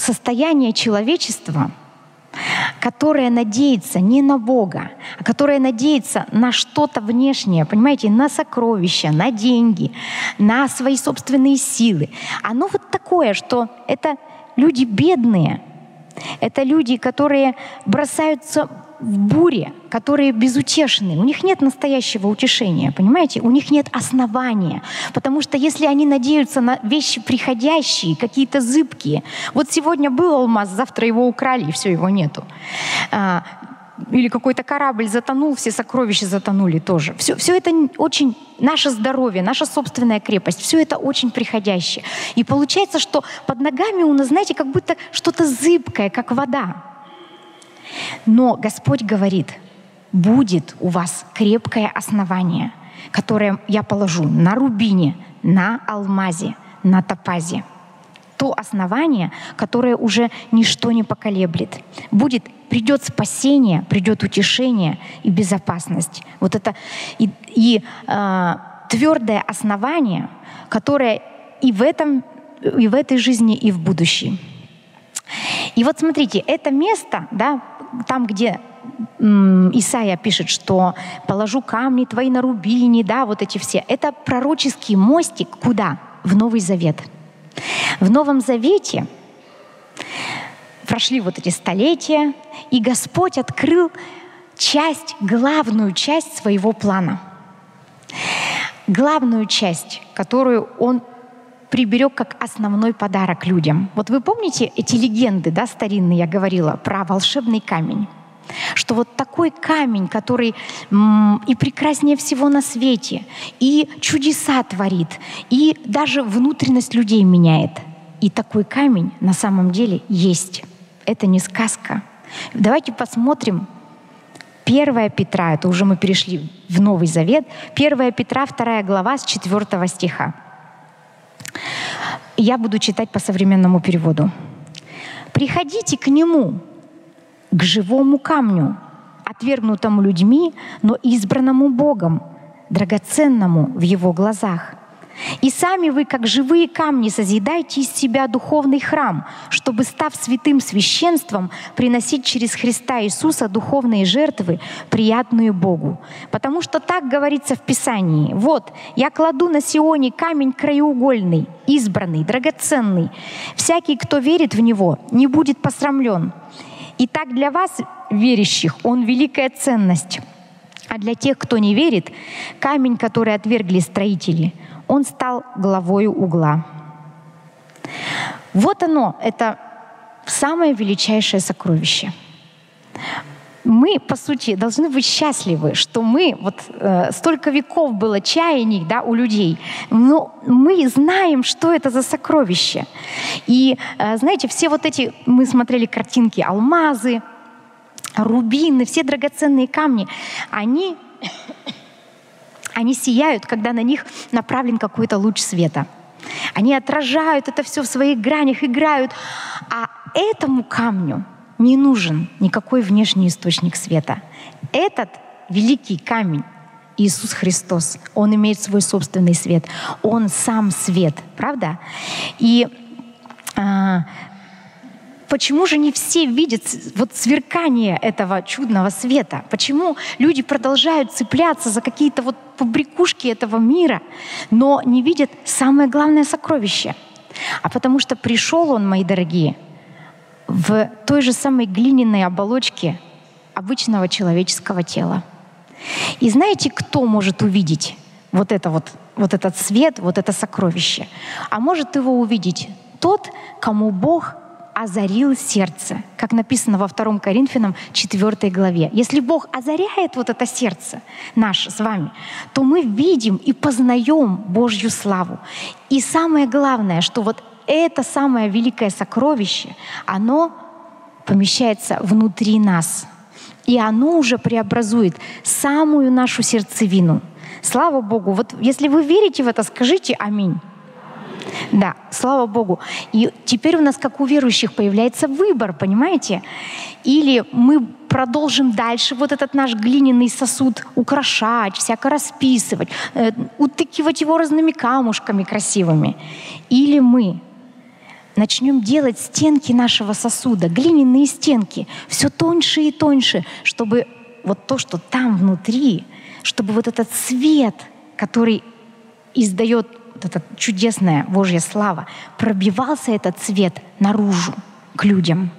состояние человечества, которое надеется не на Бога, а которое надеется на что-то внешнее, понимаете, на сокровища, на деньги, на свои собственные силы. Оно вот такое, что это люди бедные, это люди, которые бросаются в буре, которые безутешны, у них нет настоящего утешения, понимаете? У них нет основания, потому что если они надеются на вещи приходящие, какие-то зыбкие, вот сегодня был алмаз, завтра его украли, и все, его нету. Или какой-то корабль затонул, все сокровища затонули тоже. Все это очень... Наше здоровье, наша собственная крепость, все это очень приходящее. И получается, что под ногами у нас, знаете, как будто что-то зыбкое, как вода. Но Господь говорит, будет у вас крепкое основание, которое я положу на рубине, на алмазе, на топазе. То основание, которое уже ничто не поколеблет. Придет спасение, придет утешение и безопасность. Вот это и твердое основание, которое и в этой жизни, и в будущей. И вот смотрите, это место, да, там, где Исаия пишет, что «положу камни твои на рубине», да, вот эти все. Это пророческий мостик куда? В Новый Завет. В Новом Завете прошли вот эти столетия, и Господь открыл часть, главную часть своего плана. Главную часть, которую Он приберег как основной подарок людям. Вот вы помните эти легенды, да, старинные, я говорила, про волшебный камень? Что вот такой камень, который и прекраснее всего на свете, и чудеса творит, и даже внутренность людей меняет. И такой камень на самом деле есть. Это не сказка. Давайте посмотрим 1 Петра, это уже мы перешли в Новый Завет, 1 Петра, 2 глава с 4 стиха. Я буду читать по современному переводу. «Приходите к Нему, к живому камню, отвергнутому людьми, но избранному Богом, драгоценному в Его глазах. И сами вы, как живые камни, созидайте из себя духовный храм, чтобы, став святым священством, приносить через Христа Иисуса духовные жертвы, приятные Богу. Потому что так говорится в Писании. Вот, я кладу на Сионе камень краеугольный, избранный, драгоценный. Всякий, кто верит в него, не будет посрамлен. И так для вас, верящих, он великая ценность. А для тех, кто не верит, камень, который отвергли строители, он стал главою угла». Вот оно, это самое величайшее сокровище. Мы, по сути, должны быть счастливы, что мы, столько веков было чаяний, да, у людей, но мы знаем, что это за сокровище. И, знаете, все вот эти, мы смотрели картинки, алмазы, рубины, все драгоценные камни, они сияют, когда на них направлен какой-то луч света. Они отражают это все в своих гранях, играют. А этому камню не нужен никакой внешний источник света. Этот великий камень, Иисус Христос, Он имеет свой собственный свет. Он сам свет, правда? И почему же не все видят вот сверкание этого чудного света? Почему люди продолжают цепляться за какие-то вот побрякушки этого мира, но не видят самое главное сокровище? А потому что пришел Он, мои дорогие, в той же самой глиняной оболочке обычного человеческого тела. И знаете, кто может увидеть вот этот свет, вот это сокровище? А может его увидеть тот, кому Бог озарил сердце, как написано во 2 Коринфянам 4 главе. Если Бог озаряет вот это сердце наше с вами, то мы видим и познаем Божью славу. И самое главное, что вот это самое великое сокровище, оно помещается внутри нас. И оно уже преобразует самую нашу сердцевину. Слава Богу! Вот если вы верите в это, скажите «Аминь». Да, слава Богу. И теперь у нас, как у верующих, появляется выбор, понимаете? Или мы продолжим дальше вот этот наш глиняный сосуд украшать, всяко расписывать, утыкивать его разными камушками красивыми. Или мы начнем делать стенки нашего сосуда, глиняные стенки, все тоньше и тоньше, чтобы вот то, что там внутри, чтобы вот этот свет, который издает вот эта чудесная Божья слава, пробивался этот свет наружу к людям.